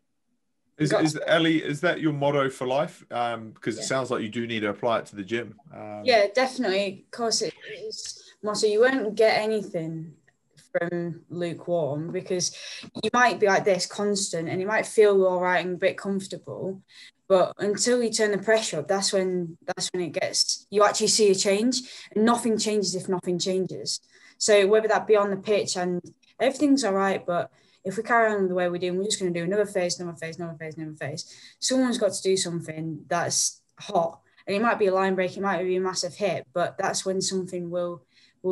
Is Ellie, is that your motto for life? Because it sounds like you do need to apply it to the gym. Yeah, definitely. Of course, it's motto. You won't get anything from lukewarm, because you might be like this constant and you might feel all right and a bit comfortable, but until you turn the pressure up, that's when it gets, you actually see a change, and nothing changes if nothing changes. So whether that be on the pitch and everything's all right, but if we carry on the way we're doing, we're just going to do another phase. Someone's got to do something that's hot, and it might be a line break, it might be a massive hit, but that's when something will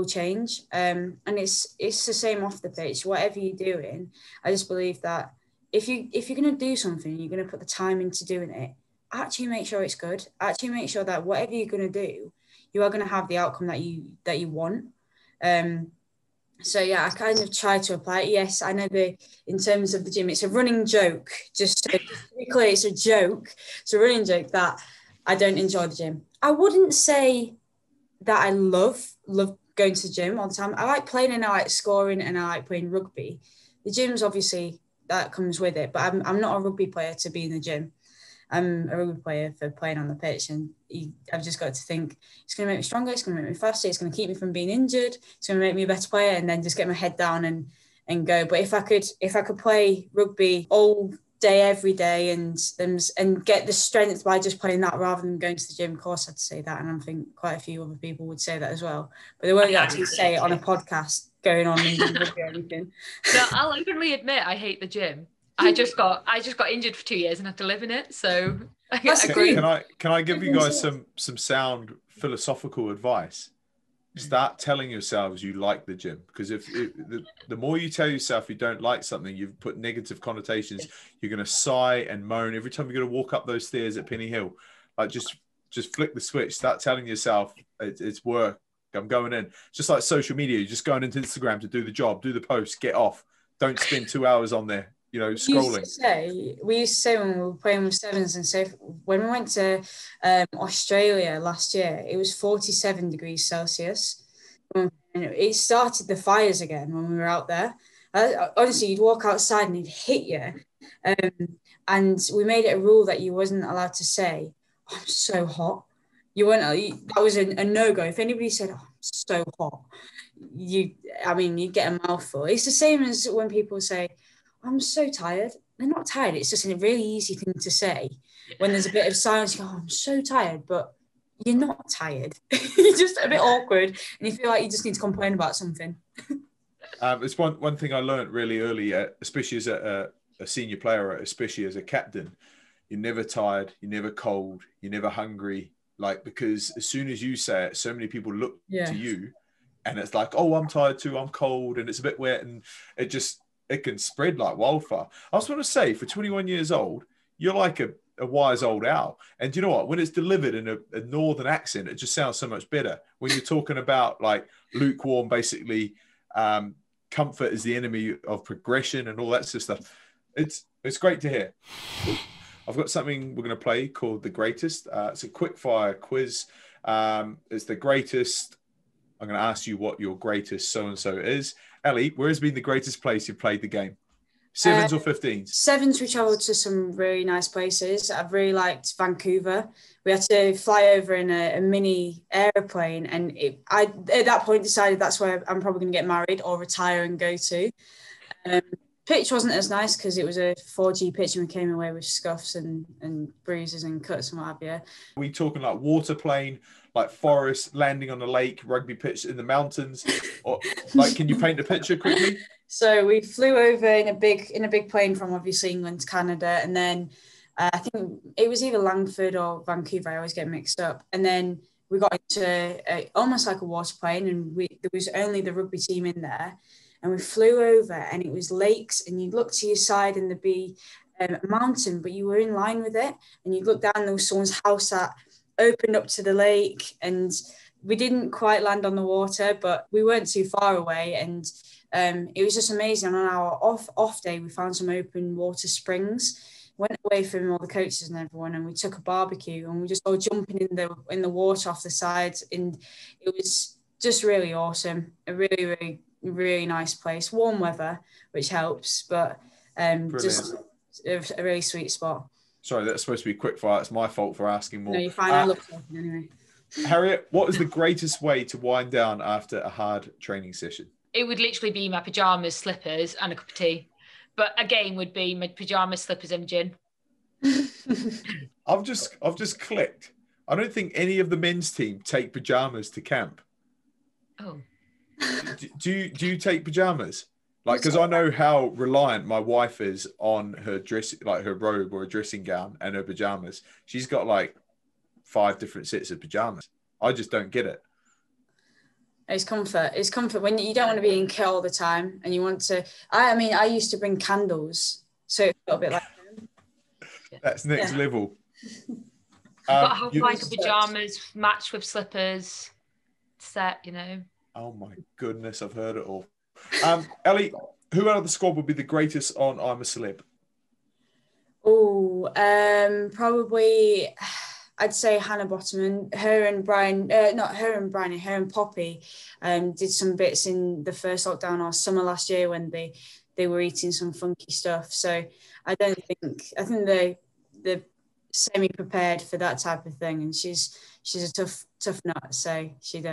change. And it's the same off the pitch, whatever you're doing. I just believe that if you're going to do something, you're going to put the time into doing it, actually make sure it's good, actually make sure that whatever you're going to do, you are going to have the outcome that you want. So yeah, I kind of try to apply it. Yes, I know in terms of the gym, it's a running joke, just to be clear, it's a running joke that I don't enjoy the gym. I wouldn't say that I love going to the gym all the time. I like playing, and I like scoring, and I like playing rugby. The gym's obviously, that comes with it, but I'm not a rugby player to be in the gym. I'm a rugby player for playing on the pitch, and I've just got to think, it's going to make me stronger, it's going to make me faster, it's going to keep me from being injured, it's going to make me a better player, and then just get my head down and go. But if I could play rugby all day, every day, and get the strength by just playing that rather than going to the gym, of course I'd say that, and I think quite a few other people would say that as well, but they won't actually say it on a podcast going on in the gym or anything. No, I'll openly admit I hate the gym. I just got injured for 2 years and had to live in it. So can I give you guys some sound philosophical advice? Start telling yourselves you like the gym, because if the more you tell yourself you don't like something, you've put negative connotations. You're going to sigh and moan every time you're going to walk up those stairs at Penny Hill. Like just flick the switch. Start telling yourself it's work. I'm going in. It's just like social media. You're just going into Instagram to do the job, do the post, get off. Don't spend 2 hours on there, you know, scrolling. We used to say when we were playing with sevens and so when we went to Australia last year, it was 47 degrees Celsius. And it started the fires again when we were out there. Honestly, you'd walk outside and it'd hit you. And we made it a rule that you wasn't allowed to say, oh, I'm so hot. You weren't. That was a no-go. If anybody said, oh, I'm so hot, you'd get a mouthful. It's the same as when people say, I'm so tired. They're not tired. It's just a really easy thing to say. When there's a bit of silence, you go, oh, I'm so tired, but you're not tired. You're just a bit awkward and you feel like you just need to complain about something. It's one thing I learned really early, especially as a senior player, especially as a captain. You're never tired. You're never cold. You're never hungry. Like, because as soon as you say it, so many people look to you and it's like, oh, I'm tired too, I'm cold, and it's a bit wet, and it can spread like wildfire. I just want to say, for 21 years old, you're like a wise old owl. And do you know what? When it's delivered in a northern accent, it just sounds so much better. When you're talking about like lukewarm, basically, comfort is the enemy of progression and all that sort of stuff. It's great to hear. I've got something we're going to play called The Greatest. It's a quick fire quiz. It's the greatest. I'm going to ask you what your greatest so-and-so is. Ellie, where has been the greatest place you've played the game? Sevens or 15s? Sevens, we travelled to some really nice places. I've really liked Vancouver. We had to fly over in a mini aeroplane. And I at that point decided that's where I'm probably going to get married or retire and go to. Pitch wasn't as nice because it was a 4G pitch and we came away with scuffs and bruises and cuts and what have you. We talking like water plane, like forest, landing on a lake, rugby pitch in the mountains, or like can you paint a picture quickly? So we flew over in a big plane from obviously England to Canada, and then I think it was either Langford or Vancouver. I always get mixed up, and then we got into almost like a water plane, and there was only the rugby team in there. And we flew over and it was lakes, and you'd look to your side and there'd be a mountain, but you were in line with it. And you'd look down and there was someone's house that opened up to the lake, and we didn't quite land on the water, but we weren't too far away. And it was just amazing. On our off day, we found some open water springs, went away from all the coaches and everyone, and we took a barbecue and we just all jumping in the water off the sides. And it was just really awesome. A really, really really nice place, warm weather, which helps, but just a really sweet spot. Sorry, that's supposed to be quick fire. It's my fault for asking more. No, you're fine. I love talking anyway. Harriet, what is the greatest way to wind down after a hard training session? It would literally be my pajamas, slippers, and a cup of tea. But a game would be my pajamas, slippers, and gin. I've just clicked. I don't think any of the men's team take pajamas to camp. Oh. Do you take pajamas? Like, because I know how reliant my wife is on her dress, like her robe or a dressing gown and her pajamas. She's got like 5 different sets of pajamas. I just don't get it. It's comfort. It's comfort when you don't want to be in kit all the time and you want to. I used to bring candles, so it's a little bit like that's next level. But how like pajamas match with slippers set, you know. Oh my goodness, I've heard it all. Ellie, who out of the squad would be the greatest on I'm a Celeb? Oh, probably I'd say Hannah Bottomman. Her and Poppy did some bits in the first lockdown or summer last year when they were eating some funky stuff. So I think they're semi-prepared for that type of thing, and she's a tough nut, so she'd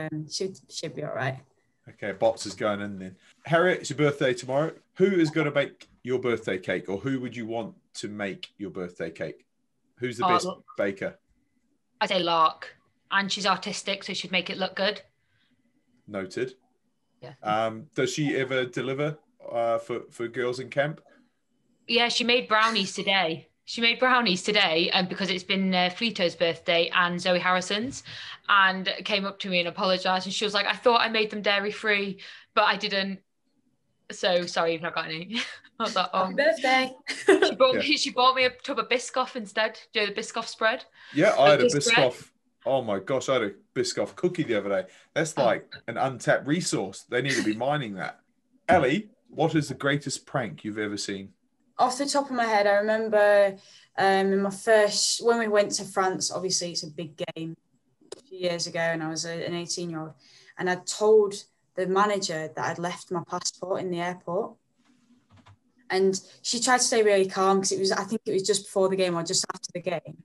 be all right. Okay, Bots is going in then. Harriet, it's your birthday tomorrow. Who is going to make your birthday cake, or who would you want to make your birthday cake? Who's the best baker? I say Lark, and she's artistic, so she'd make it look good. Noted. Yeah. Does she ever deliver for girls in camp? Yeah, she made brownies today. She made brownies today because it's been Fleto's birthday and Zoe Harrison's, and came up to me and apologised. And she was like, I thought I made them dairy-free, but I didn't. So sorry, you've not got any. I was like, oh. Happy birthday. She bought me a tub of Biscoff instead. Do you know the Biscoff spread? Yeah, I had a Biscoff. Oh my gosh, I had a Biscoff cookie the other day. That's like an untapped resource. They need to be mining that. Ellie, what is the greatest prank you've ever seen? Off the top of my head, I remember in my first, when we went to France, obviously it's a big game, a few years ago, and I was an 18-year-old, and I told the manager that I'd left my passport in the airport. And she tried to stay really calm because it was, I think it was just before the game or just after the game.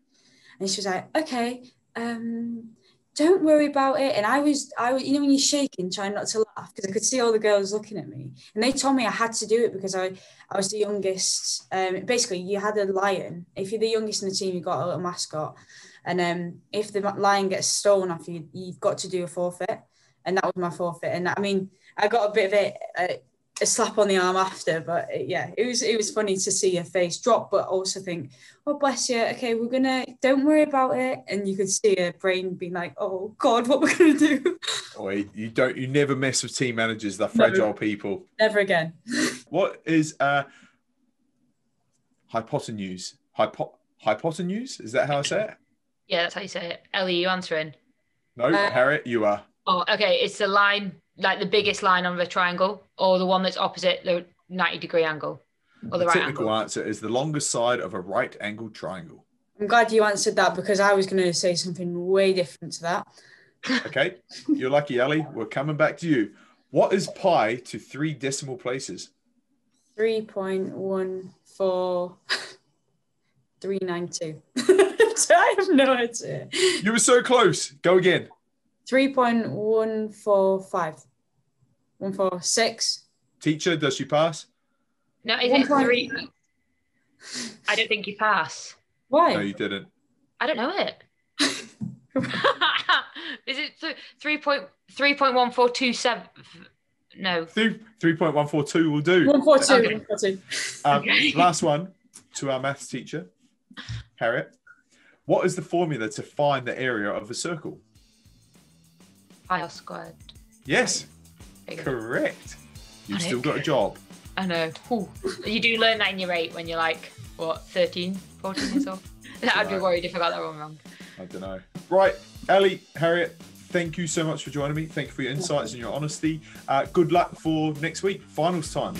And she was like, okay, don't worry about it. And I was, you know, when you're shaking, trying not to laugh, because I could see all the girls looking at me. And they told me I had to do it because I was the youngest. Basically, you had a lion. If you're the youngest in the team, you've got a little mascot. And if the lion gets stolen off you, you've got to do a forfeit. And that was my forfeit. And I mean, I got a bit of a slap on the arm after, but yeah, it was funny to see her face drop, but also think, oh, bless you. Okay, we're going to, don't worry about it. And you could see her brain being like, oh God, what we're going to do. Oh, you never mess with team managers. They're fragile people. Never again. What is hypotenuse? Hypotenuse? Is that how I say it? Yeah, that's how you say it. Ellie, you answering? No, Harriet, you are. Oh, okay. It's the line, like the biggest line on the triangle, or the one that's opposite the 90-degree angle, or the right angle. The technical answer is the longest side of a right-angled triangle. I'm glad you answered that because I was going to say something way different to that. Okay, you're lucky, Ellie. We're coming back to you. What is pi to 3 decimal places? 3.14392. I have no idea. You were so close. Go again. 3.145. 146. Teacher, does she pass? No, is it 3? I don't think you pass. Why? No, you didn't. I don't know it. Is it 3.1427? No. 3.142 will do. 142. Okay. Last one to our maths teacher, Harriet. What is the formula to find the area of a circle? Pi squared. Yes, correct. You've still got a job. I know. Ooh. You do learn that in your 8 when you're like, what, 13, 14 years old? I'd be worried if I got that one wrong. I don't know. Right, Ellie, Harriet, thank you so much for joining me. Thank you for your insights and your honesty. Good luck for next week, finals time.